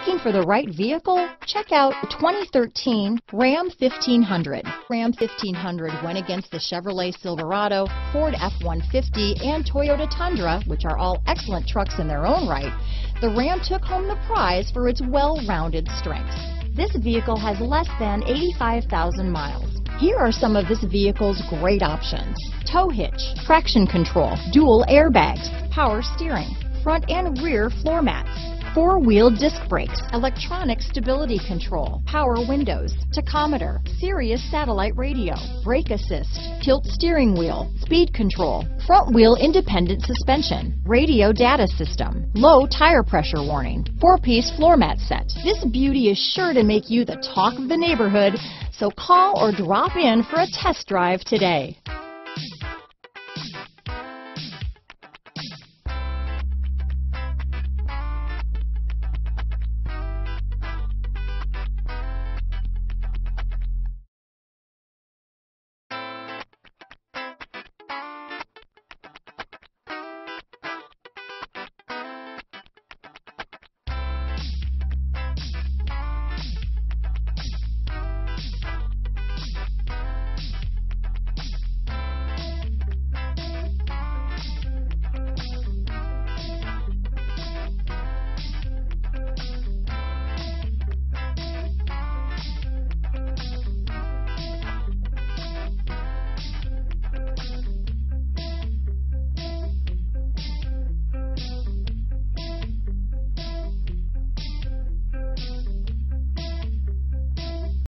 Looking for the right vehicle? Check out 2013 Ram 1500. Ram 1500 went against the Chevrolet Silverado, Ford F-150, and Toyota Tundra, which are all excellent trucks in their own right. The Ram took home the prize for its well-rounded strengths. This vehicle has less than 85,000 miles. Here are some of this vehicle's great options: tow hitch, traction control, dual airbags, power steering, front and rear floor mats, four-wheel disc brakes, electronic stability control, power windows, tachometer, Sirius satellite radio, brake assist, tilt steering wheel, speed control, front-wheel independent suspension, radio data system, low tire pressure warning, four-piece floor mat set. This beauty is sure to make you the talk of the neighborhood, so call or drop in for a test drive today.